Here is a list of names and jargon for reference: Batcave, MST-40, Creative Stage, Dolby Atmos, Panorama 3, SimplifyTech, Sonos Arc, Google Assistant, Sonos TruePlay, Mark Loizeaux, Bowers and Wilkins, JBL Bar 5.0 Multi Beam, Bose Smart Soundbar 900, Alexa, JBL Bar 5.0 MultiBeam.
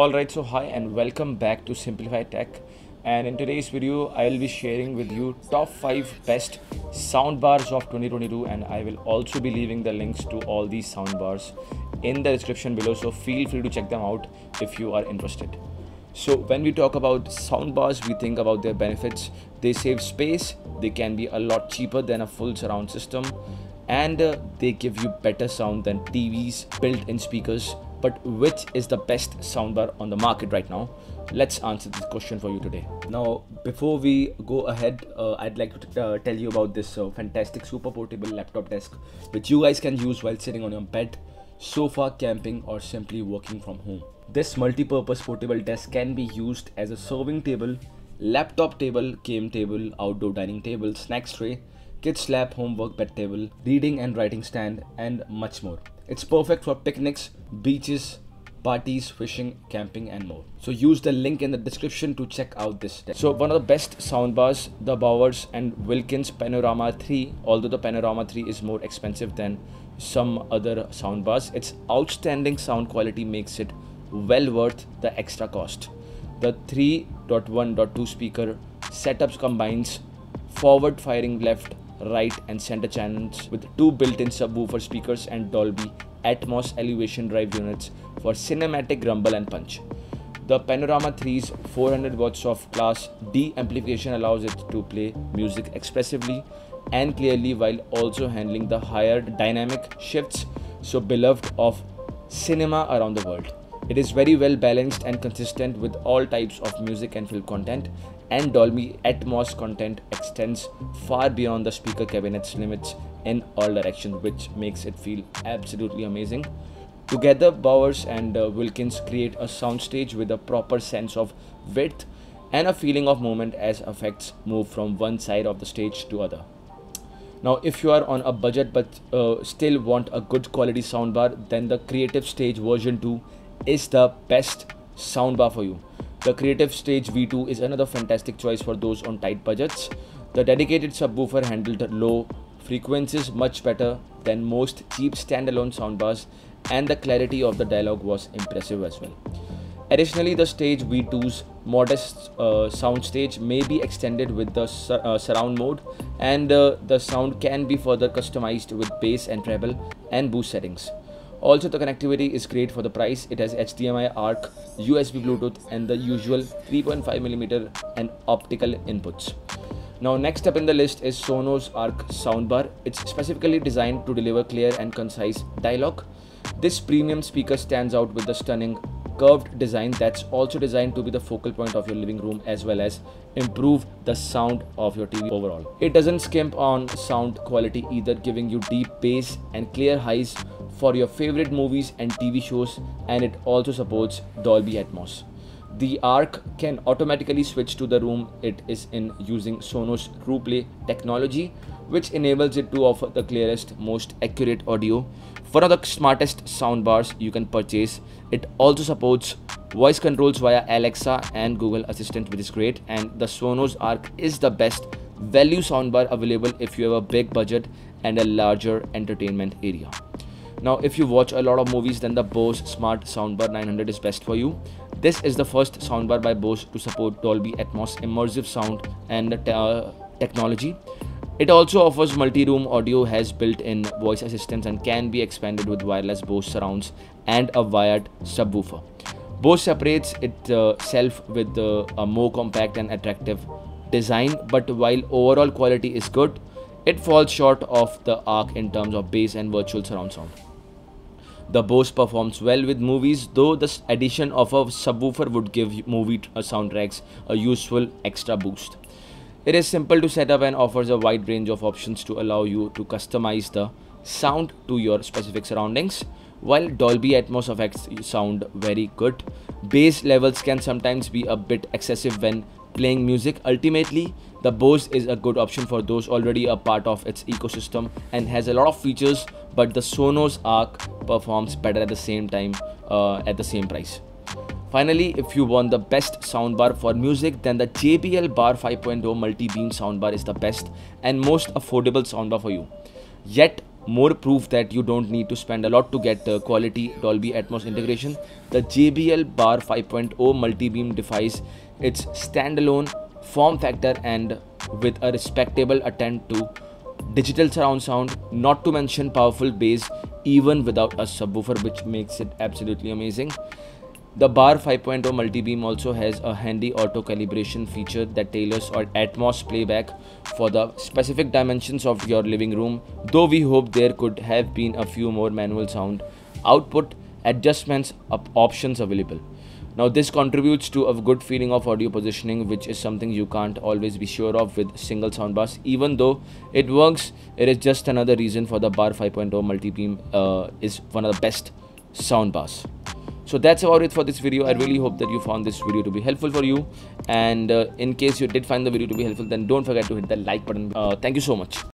Alright, so hi and welcome back to Simplify Tech, and in today's video I will be sharing with you top 5 best soundbars of 2022, and I will also be leaving the links to all these soundbars in the description below, so feel free to check them out if you are interested. So when we talk about soundbars, we think about their benefits. They save space, they can be a lot cheaper than a full surround system, and they give you better sound than TVs, built-in speakers. But which is the best soundbar on the market right now? Let's answer this question for you today. Now, before we go ahead, I'd like to tell you about this fantastic super portable laptop desk, which you guys can use while sitting on your bed, sofa, camping, or simply working from home. This multi-purpose portable desk can be used as a serving table, laptop table, game table, outdoor dining table, snacks tray, kids lab, homework, bed table, reading and writing stand, and much more. It's perfect for picnics, beaches, parties, fishing, camping, and more. So use the link in the description to check out this desk. So one of the best soundbars, the Bowers and Wilkins Panorama 3. Although the Panorama 3 is more expensive than some other soundbars, its outstanding sound quality makes it well worth the extra cost. The 3.1.2 speaker setups combines forward firing left, right and center channels with two built-in subwoofer speakers and Dolby Atmos elevation drive units for cinematic rumble and punch. The Panorama 3's 400 watts of class D amplification allows it to play music expressively and clearly while also handling the higher dynamic shifts so beloved of cinema around the world. It is very well balanced and consistent with all types of music and film content, and Dolby Atmos content extends far beyond the speaker cabinet's limits in all directions, which makes it feel absolutely amazing. Together, Bowers and Wilkins create a soundstage with a proper sense of width and a feeling of movement as effects move from one side of the stage to other. Now, if you are on a budget but still want a good quality soundbar, then the Creative Stage version 2 is the best soundbar for you. The Creative Stage V2 is another fantastic choice for those on tight budgets. The dedicated subwoofer handled low frequencies much better than most cheap standalone soundbars, and the clarity of the dialogue was impressive as well. Additionally, the Stage V2's modest soundstage may be extended with the surround mode, and the sound can be further customized with bass and treble and boost settings. Also, the connectivity is great for the price. It has HDMI, Arc, USB, Bluetooth, and the usual 3.5mm and optical inputs. Now, next up in the list is Sonos Arc soundbar. It's specifically designed to deliver clear and concise dialogue. This premium speaker stands out with the stunning curved design that's also designed to be the focal point of your living room as well as improve the sound of your TV overall. It doesn't skimp on sound quality either, giving you deep bass and clear highs for your favorite movies and TV shows, and it also supports Dolby Atmos. The Arc can automatically switch to the room it is in using Sonos TruePlay technology, which enables it to offer the clearest, most accurate audio. One of the smartest soundbars you can purchase. It also supports voice controls via Alexa and Google Assistant, which is great, and the Sonos Arc is the best value soundbar available if you have a big budget and a larger entertainment area. Now, if you watch a lot of movies, then the Bose Smart Soundbar 900 is best for you. This is the first soundbar by Bose to support Dolby Atmos immersive sound and technology. It also offers multi-room audio, has built-in voice assistance, and can be expanded with wireless Bose surrounds and a wired subwoofer. Bose separates itself with a more compact and attractive design, but while overall quality is good, it falls short of the Arc in terms of bass and virtual surround sound. The Bose performs well with movies, though the addition of a subwoofer would give movie soundtracks a useful extra boost. It is simple to set up and offers a wide range of options to allow you to customize the sound to your specific surroundings. While Dolby Atmos effects sound very good, bass levels can sometimes be a bit excessive when playing music. Ultimately, the Bose is a good option for those already a part of its ecosystem and has a lot of features, but the Sonos Arc performs better at the same time at the same price. Finally, if you want the best soundbar for music, then the JBL Bar 5.0 Multi Beam soundbar is the best and most affordable soundbar for you. Yet more proof that you don't need to spend a lot to get quality Dolby Atmos integration. The JBL Bar 5.0 Multi Beam defies its standalone form factor and with a respectable attempt to digital surround sound, not to mention powerful bass even without a subwoofer, which makes it absolutely amazing. The Bar 5.0 Multi Beam also has a handy auto calibration feature that tailors or Atmos playback for the specific dimensions of your living room, though we hope there could have been a few more manual sound output adjustments options available. Now this contributes to a good feeling of audio positioning, which is something you can't always be sure of with single soundbars. Even though it works, it is just another reason for the Bar 5.0 Multi Beam is one of the best soundbars. So that's about it for this video. I really hope that you found this video to be helpful for you, and in case you did find the video to be helpful, then don't forget to hit that like button. Thank you so much.